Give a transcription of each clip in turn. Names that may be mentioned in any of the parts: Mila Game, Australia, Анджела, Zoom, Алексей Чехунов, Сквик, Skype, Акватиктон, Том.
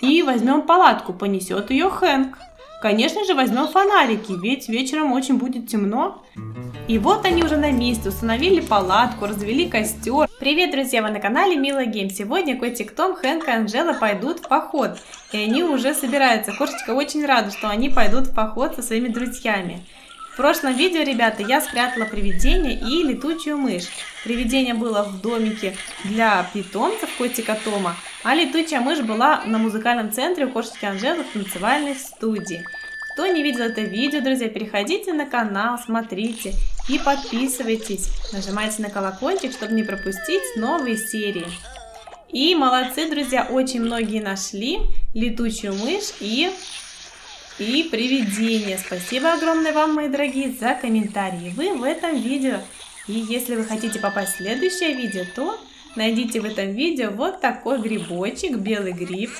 И возьмем палатку, понесет ее Хэнк. Конечно же, возьмем фонарики, ведь вечером очень будет темно. И вот они уже на месте, установили палатку, развели костер. Привет, друзья, вы на канале Mila Game. Сегодня котик Том, Хэнк и Анджела пойдут в поход. И они уже собираются. Кошечка очень рада, что они пойдут в поход со своими друзьями. В прошлом видео, ребята, я спрятала привидение и летучую мышь. Привидение было в домике для питомцев котика Тома, а летучая мышь была на музыкальном центре у кошечки Анджелы в танцевальной студии. Кто не видел это видео, друзья, переходите на канал, смотрите и подписывайтесь. Нажимайте на колокольчик, чтобы не пропустить новые серии. И молодцы, друзья, очень многие нашли летучую мышь и привидение. Спасибо огромное вам, мои дорогие, за комментарии. Вы в этом видео. И если вы хотите попасть в следующее видео, то найдите в этом видео вот такой грибочек, белый гриб,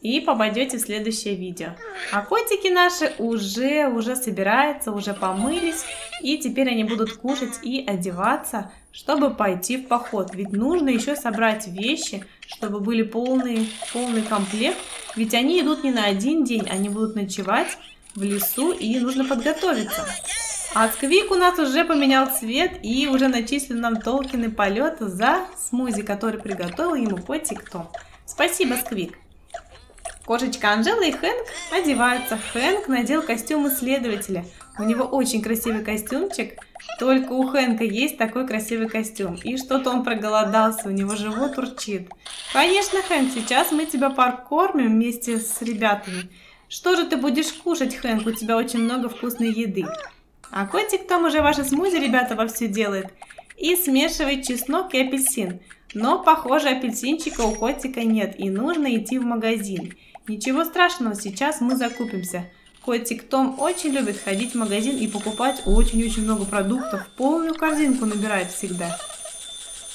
и попадете в следующее видео. А котики наши уже собираются, уже помылись, и теперь они будут кушать и одеваться, чтобы пойти в поход. Ведь нужно еще собрать вещи, чтобы были полный комплект, ведь они идут не на один день, они будут ночевать в лесу, и нужно подготовиться. А Сквик у нас уже поменял цвет и уже начислил нам Толкины полета за смузи, который приготовил ему котик Том. Спасибо, Сквик. Кошечка Анджела и Хэнк одеваются. Хэнк надел костюм исследователя. У него очень красивый костюмчик. Только у Хэнка есть такой красивый костюм. И что-то он проголодался, у него живот урчит. Конечно, Хэнк, сейчас мы тебя покормим вместе с ребятами. Что же ты будешь кушать, Хэнк? У тебя очень много вкусной еды. А котик Том уже ваши смузи, ребята, вовсю делает. И смешивает чеснок и апельсин. Но, похоже, апельсинчика у котика нет, и нужно идти в магазин. Ничего страшного, сейчас мы закупимся. Котик Том очень любит ходить в магазин и покупать очень-очень много продуктов. Полную корзинку набирает всегда.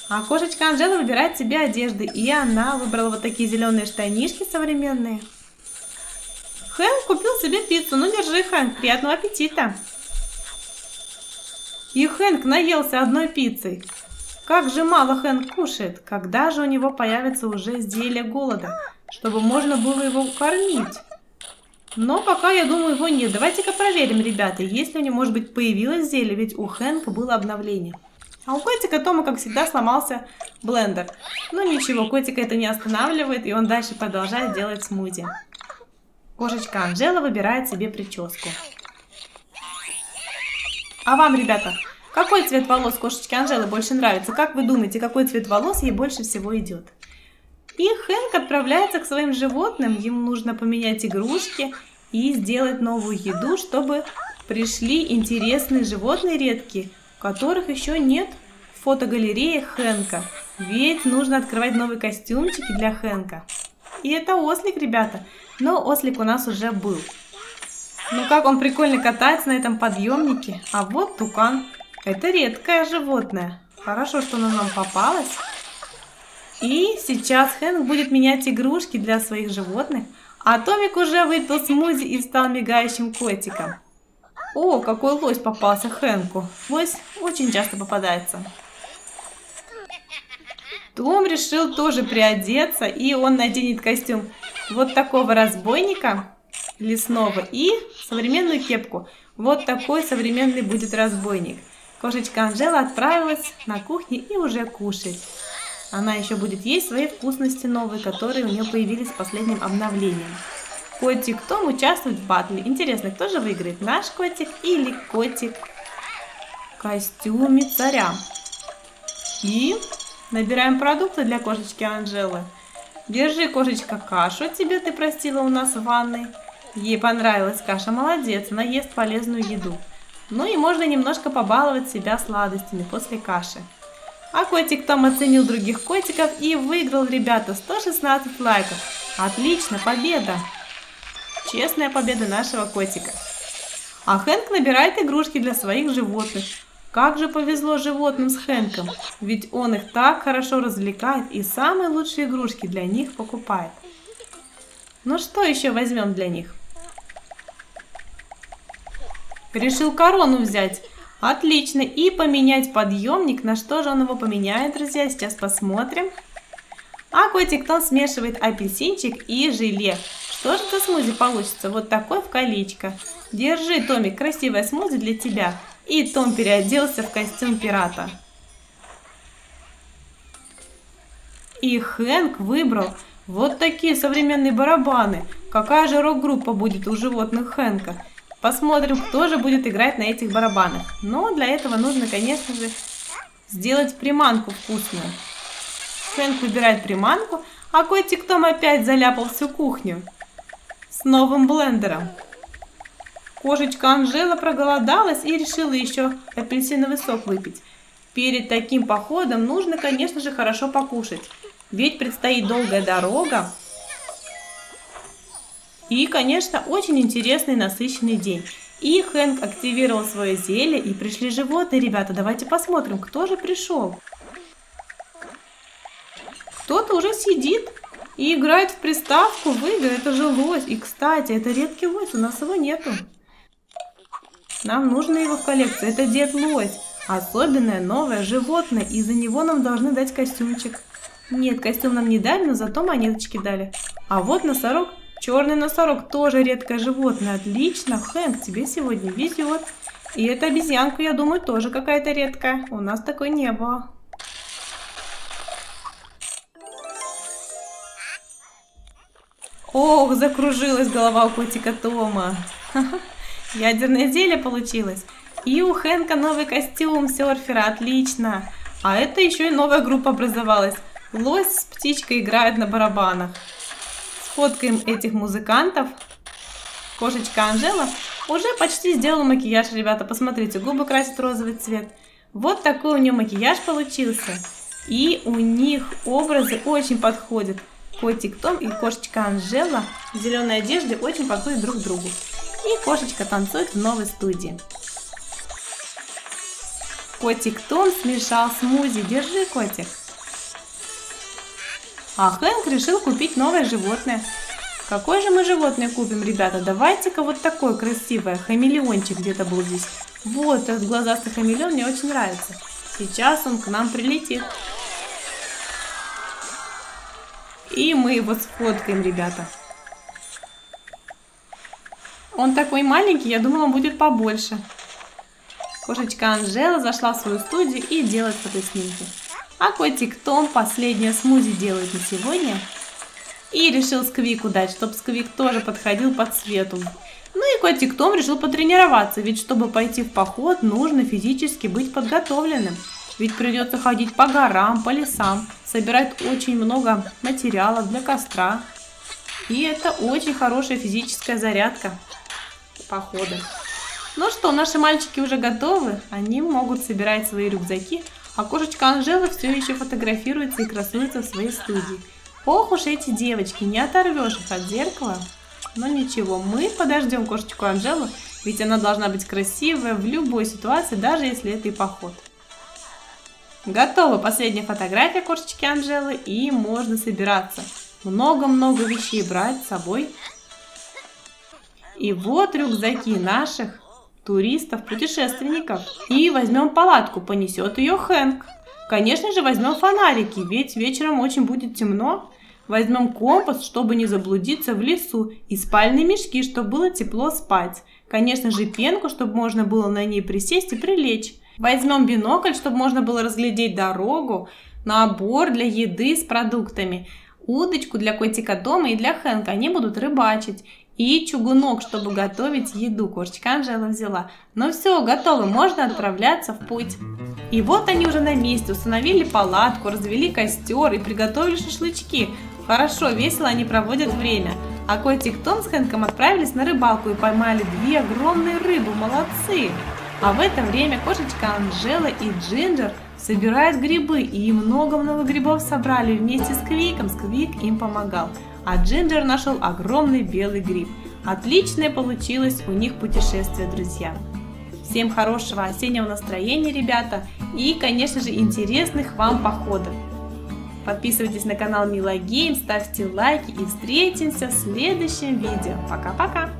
А кошечка Анджела выбирает себе одежды. И она выбрала вот такие зеленые штанишки современные. Хэнк купил себе пиццу. Ну, держи, Хэнк, приятного аппетита! И Хэнк наелся одной пиццей. Как же мало Хэнк кушает. Когда же у него появится уже зелье голода, чтобы можно было его кормить? Но пока, я думаю, его нет. Давайте-ка проверим, ребята, если у него, может быть, появилось зелье, ведь у Хэнка было обновление. А у котика Тома, как всегда, сломался блендер. Но ничего, котика это не останавливает, и он дальше продолжает делать смузи. Кошечка Анджела выбирает себе прическу. А вам, ребята, какой цвет волос кошечки Анджелы больше нравится? Как вы думаете, какой цвет волос ей больше всего идет? И Хэнк отправляется к своим животным. Им нужно поменять игрушки и сделать новую еду, чтобы пришли интересные животные редкие, которых еще нет в фотогалерее Хэнка. Ведь нужно открывать новые костюмчики для Хэнка. И это ослик, ребята. Но ослик у нас уже был. Ну как он прикольно катается на этом подъемнике. А вот тукан. Это редкое животное. Хорошо, что оно нам попалось. И сейчас Хэнк будет менять игрушки для своих животных. А Томик уже выпил смузи и стал мигающим котиком. О, какой лось попался Хэнку. Лось очень часто попадается. Том решил тоже приодеться. И он наденет костюм вот такого разбойника лесного и современную кепку. Вот такой современный будет разбойник. Кошечка Анджела отправилась на кухню и уже кушает. Она еще будет есть свои вкусности новые, которые у нее появились с последним обновлением. Котик Том участвует в баттле. Интересно, кто же выиграет, наш котик или котик в костюме царя? И набираем продукты для кошечки Анджелы. Держи, кошечка, кашу тебе, ты простила у нас в ванной. Ей понравилась каша, молодец, она ест полезную еду. Ну и можно немножко побаловать себя сладостями после каши. А котик Том оценил других котиков и выиграл, ребята, 116 лайков. Отлично, победа! Честная победа нашего котика. А Хэнк набирает игрушки для своих животных. Как же повезло животным с Хэнком, ведь он их так хорошо развлекает и самые лучшие игрушки для них покупает. Ну что еще возьмем для них? Решил корону взять. Отлично. И поменять подъемник. На что же он его поменяет, друзья? Сейчас посмотрим. Акватиктон смешивает апельсинчик и желе. Что же это смузи получится? Вот такой в колечко. Держи, Томик, красивое смузи для тебя. И Том переоделся в костюм пирата. И Хэнк выбрал вот такие современные барабаны. Какая же рок-группа будет у животных Хэнка? Посмотрим, кто же будет играть на этих барабанах. Но для этого нужно, конечно же, сделать приманку вкусную. Хэнк выбирает приманку, а котик Том опять заляпал всю кухню с новым блендером. Кошечка Анджела проголодалась и решила еще апельсиновый сок выпить. Перед таким походом нужно, конечно же, хорошо покушать. Ведь предстоит долгая дорога и, конечно, очень интересный насыщенный день. И Хэнк активировал свое зелье, и пришли животные. Ребята, давайте посмотрим, кто же пришел. Кто-то уже сидит и играет в приставку в игры. Это же лось. И, кстати, это редкий лось, у нас его нету. Нам нужно его в коллекцию. Это дед лось. Особенное новое животное, и за него нам должны дать костюмчик. Нет, костюм нам не дали, но зато монеточки дали. А вот носорог. Черный носорог тоже редкое животное. Отлично, Хэнк, тебе сегодня везет. И эта обезьянка, я думаю, тоже какая-то редкая. У нас такой не было. Ох, закружилась голова у котика Тома. Ядерное зелье получилось. И у Хэнка новый костюм серфера. Отлично. А это еще и новая группа образовалась. Лось с птичкой играют на барабанах. Сфоткаем этих музыкантов. Кошечка Анджела уже почти сделала макияж, ребята. Посмотрите, губы красит розовый цвет. Вот такой у нее макияж получился. И у них образы очень подходят. Котик Том и кошечка Анджела в зеленой одежде очень подходят друг к другу. И кошечка танцует в новой студии. Котик Том смешал смузи. Держи, котик. А Хэнк решил купить новое животное. Какое же мы животное купим, ребята? Давайте-ка вот такое красивое. Хамелеончик где-то был здесь. Вот этот глазастый хамелеон мне очень нравится. Сейчас он к нам прилетит. И мы его сфоткаем, ребята. Он такой маленький, я думала, он будет побольше. Кошечка Анджела зашла в свою студию и делает фотоснимки. А котик Том последнее смузи делает на сегодня. И решил сквику дать, чтобы сквик тоже подходил по цвету. Ну и котик Том решил потренироваться, ведь чтобы пойти в поход, нужно физически быть подготовленным. Ведь придется ходить по горам, по лесам, собирать очень много материалов для костра. И это очень хорошая физическая зарядка похода. Ну что, наши мальчики уже готовы, они могут собирать свои рюкзаки. А кошечка Анджела все еще фотографируется и красуется в своей студии. Ох уж эти девочки, не оторвешь их от зеркала. Но ничего, мы подождем кошечку Анджелу, ведь она должна быть красивая в любой ситуации, даже если это и поход. Готова последняя фотография кошечки Анджелы, и можно собираться. Много-много вещей брать с собой. И вот рюкзаки наших туристов, путешественников. И возьмем палатку, понесет ее Хэнк. Конечно же, возьмем фонарики, ведь вечером очень будет темно. Возьмем компас, чтобы не заблудиться в лесу. И спальные мешки, чтобы было тепло спать. Конечно же, пенку, чтобы можно было на ней присесть и прилечь. Возьмем бинокль, чтобы можно было разглядеть дорогу. Набор для еды с продуктами. Удочку для котика Тома и для Хэнка. Они будут рыбачить. И чугунок, чтобы готовить еду, кошечка Анджела взяла. Ну все, готово, можно отправляться в путь. И вот они уже на месте, установили палатку, развели костер и приготовили шашлычки. Хорошо, весело они проводят время. А котик Том с Хэнком отправились на рыбалку и поймали две огромные рыбы, молодцы! А в это время кошечка Анджела и Джинджер собирают грибы, и много-много грибов собрали вместе с Квиком. Сквик им помогал. А Джинджер нашел огромный белый гриб. Отличное получилось у них путешествие, друзья. Всем хорошего осеннего настроения, ребята. И, конечно же, интересных вам походов. Подписывайтесь на канал Mila Game, ставьте лайки. И встретимся в следующем видео. Пока-пока!